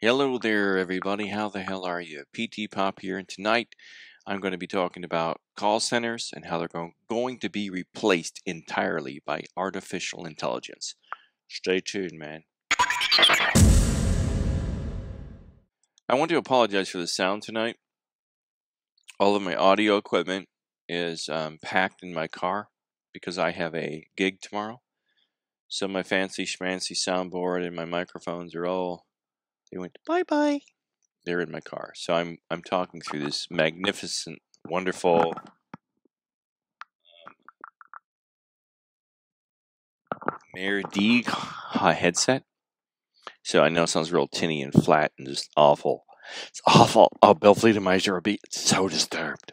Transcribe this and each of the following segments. Hello there everybody, how the hell are you? PT Pop here, and tonight I'm going to be talking about call centers and how they're going to be replaced entirely by artificial intelligence. Stay tuned, man. I want to apologize for the sound tonight. All of my audio equipment is packed in my car because I have a gig tomorrow. So my fancy schmancy soundboard and my microphones are all... they went bye-bye. They're in my car. So I'm talking through this magnificent, wonderful Meridae headset. So I know it sounds real tinny and flat and just awful. It's awful. Oh, Bill Fleetomeiser will be so disturbed.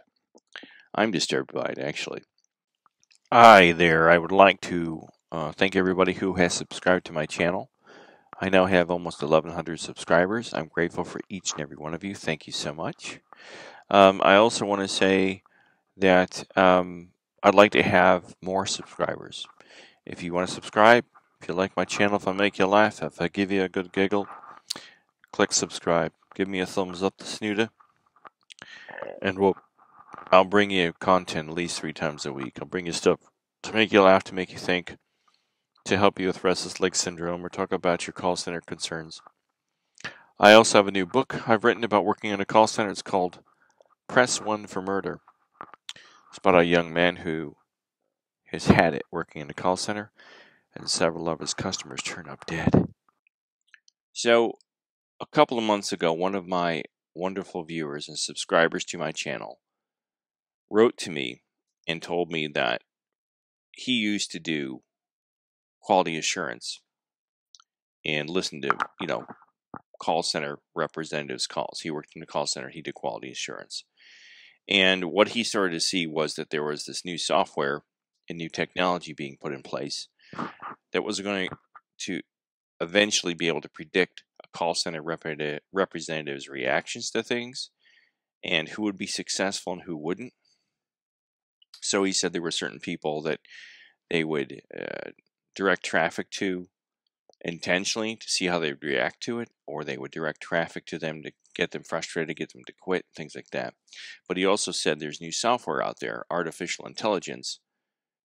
I'm disturbed by it, actually. Hi there. I would like to thank everybody who has subscribed to my channel. I now have almost 1,100 subscribers. I'm grateful for each and every one of you. Thank you so much. I also want to say that I'd like to have more subscribers. If you want to subscribe, if you like my channel, if I make you laugh, if I give you a good giggle, click subscribe. Give me a thumbs up, the snooter, and I'll bring you content at least 3 times a week. I'll bring you stuff to make you laugh, to make you think, to help you with restless leg syndrome or talk about your call center concerns. I also have a new book I've written about working in a call center. It's called Press One for Murder. It's about a young man who has had it working in a call center, and several of his customers turn up dead. So a couple of months ago, one of my wonderful viewers and subscribers to my channel wrote to me and told me that he used to do quality assurance and listen to, you know, call center representatives' calls. He worked in the call center. He did quality assurance. And what he started to see was that there was this new software and new technology being put in place that was going to eventually be able to predict a call center representative's reactions to things and who would be successful and who wouldn't. So he said there were certain people that they would direct traffic to intentionally to see how they react to it, or they would direct traffic to them to get them frustrated, get them to quit, things like that. But he also said there's new software out there, artificial intelligence,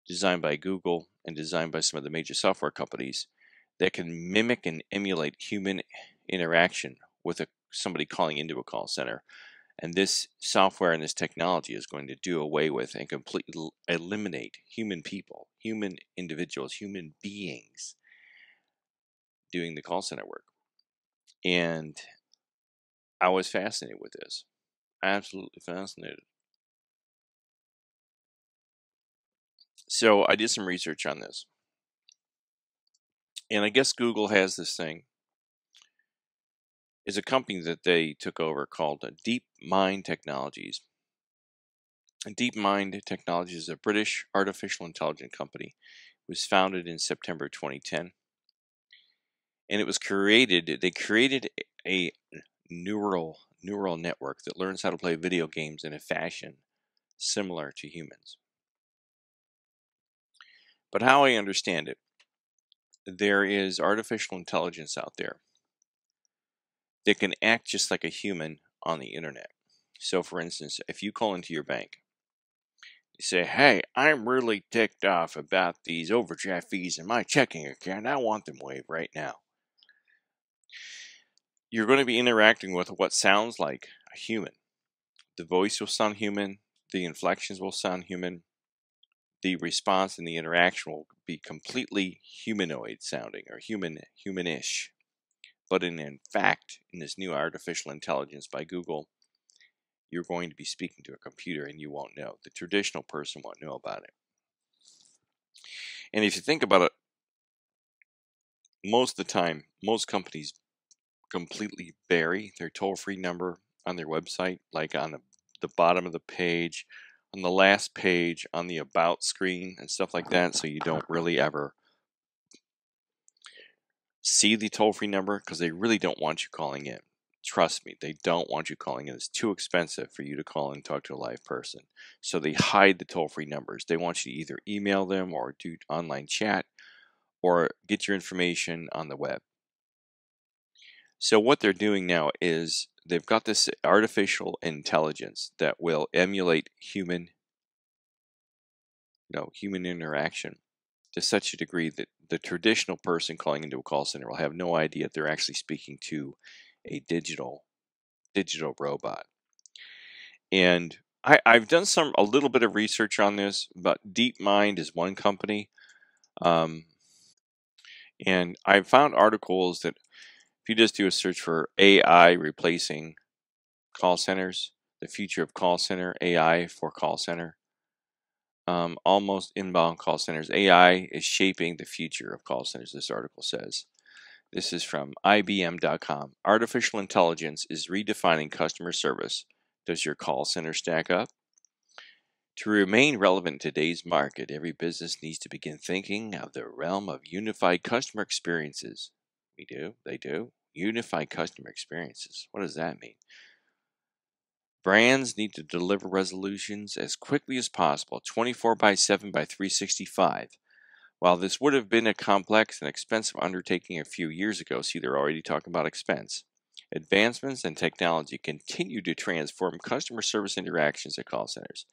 designed by Google and designed by some of the major software companies, that can mimic and emulate human interaction with somebody calling into a call center. And this software and this technology is going to do away with and completely eliminate human people, human individuals, human beings doing the call center work. And I was fascinated with this. Absolutely fascinated. So I did some research on this. And I guess Google has this thing. Is a company that they took over called DeepMind Technologies. And DeepMind Technologies is a British artificial intelligence company. It was founded in September 2010. And it was created, they created a neural network that learns how to play video games in a fashion similar to humans. But how I understand it, there is artificial intelligence out there that can act just like a human on the internet. So for instance, if you call into your bank, you say, hey, I'm really ticked off about these overdraft fees in my checking account. I want them waived right now. You're going to be interacting with what sounds like a human. The voice will sound human. The inflections will sound human. The response and the interaction will be completely humanoid sounding or human-ish. But in fact, in this new artificial intelligence by Google, you're going to be speaking to a computer and you won't know. The traditional person won't know about it. And if you think about it, most of the time, most companies completely bury their toll-free number on their website, like on the bottom of the page, on the last page, on the About screen, and stuff like that, so you don't really ever see the toll-free number because they really don't want you calling in. Trust me, they don't want you calling in. It's too expensive for you to call and talk to a live person. So they hide the toll-free numbers. They want you to either email them or do online chat or get your information on the web. So what they're doing now is they've got this artificial intelligence that will emulate human, human interaction to such a degree that the traditional person calling into a call center will have no idea if they're actually speaking to a digital robot. And I've done a little bit of research on this, but DeepMind is one company, and I've found articles that if you just do a search for AI replacing call centers, the future of call center, AI for call center, almost inbound call centers, AI is shaping the future of call centers, this article says. This is from IBM.com. Artificial intelligence is redefining customer service. Does your call center stack up? To remain relevant in today's market, every business needs to begin thinking of the realm of unified customer experiences. We do, they do. Unified customer experiences. What does that mean? Brands need to deliver resolutions as quickly as possible, 24/7/365. While this would have been a complex and expensive undertaking a few years ago, see, they're already talking about expense. Advancements in technology continue to transform customer service interactions at call centers.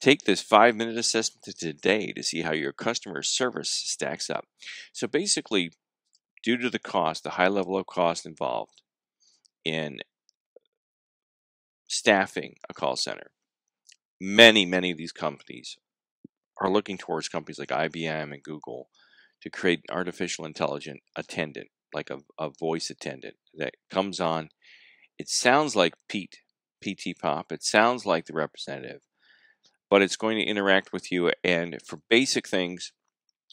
Take this 5-minute assessment today to see how your customer service stacks up. So basically, due to the cost, the high level of cost involved in staffing a call center, many of these companies are looking towards companies like IBM and Google to create an artificial intelligent attendant, like a voice attendant that comes on. It sounds like PT Pop. It sounds like the representative, but it's going to interact with you. And for basic things,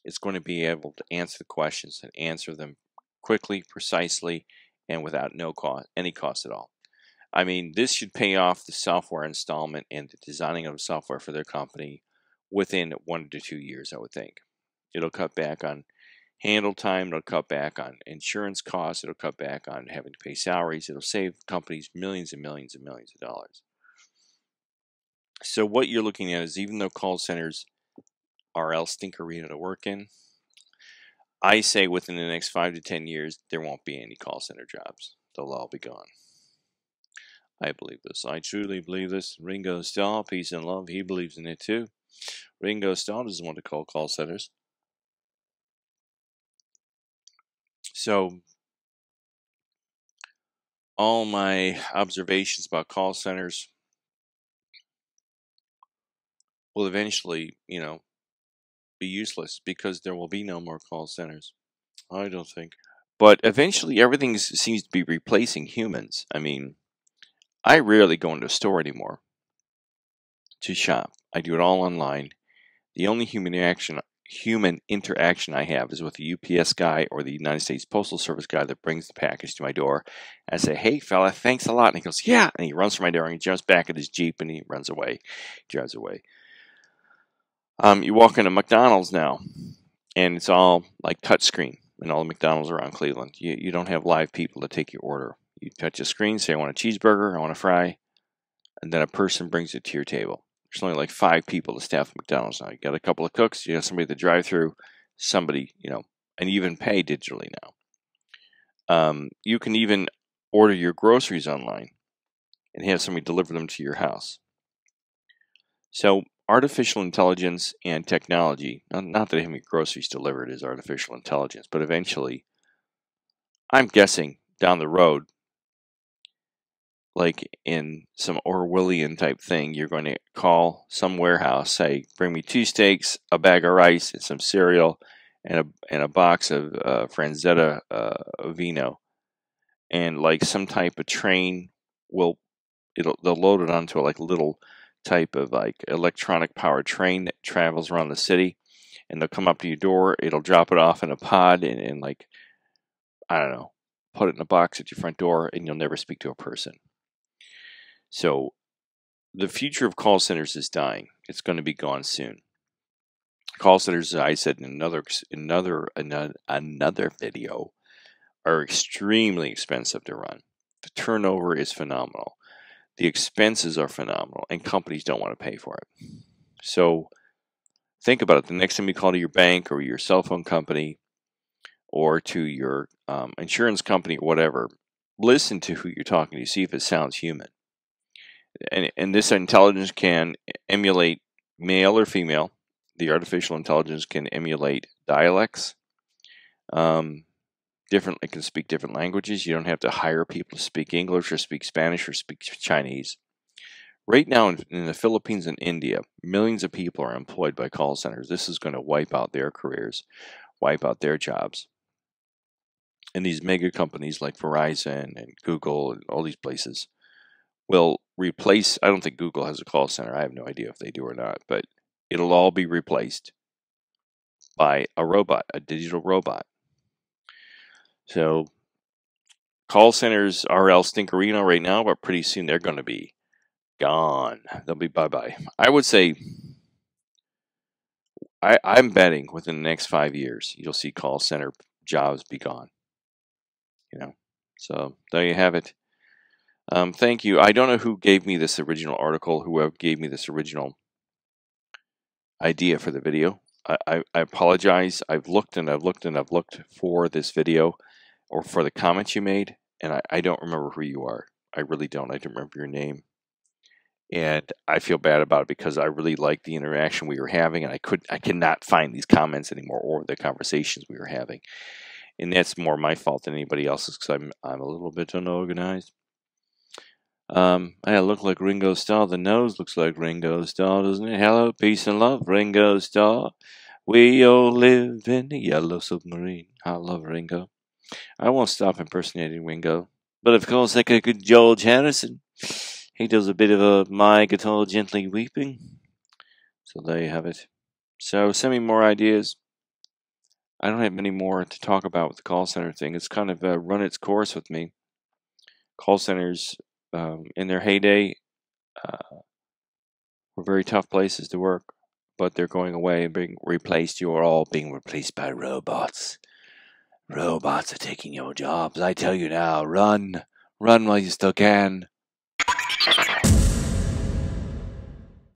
it's going to be able to answer the questions and answer them quickly, precisely, and without any cost at all. I mean, this should pay off the software installment and the designing of software for their company within 1 to 2 years, I would think. It'll cut back on handle time, it'll cut back on insurance costs, it'll cut back on having to pay salaries, it'll save companies millions and millions and millions of dollars. So what you're looking at is, even though call centers are a stinker arena to work in, I say within the next 5 to 10 years, there won't be any call center jobs. They'll all be gone. I believe this. I truly believe this. Ringo Starr, peace and love, he believes in it too. Ringo Starr doesn't want to call centers. So all my observations about call centers will eventually, be useless, because there will be no more call centers, I don't think. But eventually everything seems to be replacing humans. I mean, I rarely go into a store anymore to shop. I do it all online. The only human interaction I have is with the UPS guy or the United States Postal Service guy that brings the package to my door. I say, "Hey, fella, thanks a lot." And he goes, "Yeah." And he runs for my door and he jumps back at his Jeep and he runs away, drives away. You walk into McDonald's now and it's all like touchscreen, and all the McDonald's around Cleveland. You don't have live people to take your order. You touch a screen, say, "I want a cheeseburger, I want a fry," and then a person brings it to your table. There's only like 5 people to staff McDonald's now. You got a couple of cooks, you got somebody at the drive-through, somebody, and you even pay digitally now. You can even order your groceries online and have somebody deliver them to your house. So artificial intelligence and technology, not that having groceries delivered is artificial intelligence, but eventually, I'm guessing down the road, like in some Orwellian type thing, you're going to call some warehouse, say, "Bring me 2 steaks, a bag of rice, and some cereal, and a box of Franzetta vino," and like some type of train they'll load it onto like a little type of electronic powered train that travels around the city, and they'll come up to your door. It'll drop it off in a pod and like, I don't know, put it in a box at your front door, and you'll never speak to a person. So the future of call centers is dying. It's going to be gone soon. Call centers, as I said in another video, are extremely expensive to run. The turnover is phenomenal. The expenses are phenomenal, and companies don't want to pay for it. So think about it. The next time you call to your bank or your cell phone company, or to your insurance company or whatever, listen to who you're talking to, see if it sounds human. And this intelligence can emulate male or female. The artificial intelligence can emulate dialects. It can speak different languages. You don't have to hire people to speak English or speak Spanish or speak Chinese. Right now in the Philippines and India, millions of people are employed by call centers. This is going to wipe out their careers, wipe out their jobs. And these mega companies like Verizon and Google and all these places will replace. I don't think Google has a call center. I have no idea if they do or not, but it'll all be replaced by a robot, a digital robot. So call centers are El Stinkerino right now, but pretty soon they're going to be gone. They'll be bye-bye. I would say I'm betting within the next 5 years, you'll see call center jobs be gone. You know, so there you have it. Thank you. I don't know who gave me this original article, whoever gave me this original idea for the video. I apologize. I've looked and I've looked and I've looked for this video or for the comments you made, and I don't remember who you are. I really don't. I don't remember your name. And I feel bad about it because I really liked the interaction we were having, and I cannot find these comments anymore or the conversations we were having. And that's more my fault than anybody else's because I'm a little bit unorganized. I look like Ringo Starr. The nose looks like Ringo Starr, doesn't it? Hello, peace and love, Ringo Starr. We all live in the yellow submarine. I love Ringo. I won't stop impersonating Ringo. But of course, I could do George Harrison. He does a bit of a My Guitar Gently Weeping. So there you have it. So send me more ideas. I don't have many more to talk about with the call center thing. It's kind of run its course with me. Call centers, in their heyday, were very tough places to work, but they're going away and being replaced. You are all being replaced by robots. Robots are taking your jobs. I tell you now, run. Run while you still can.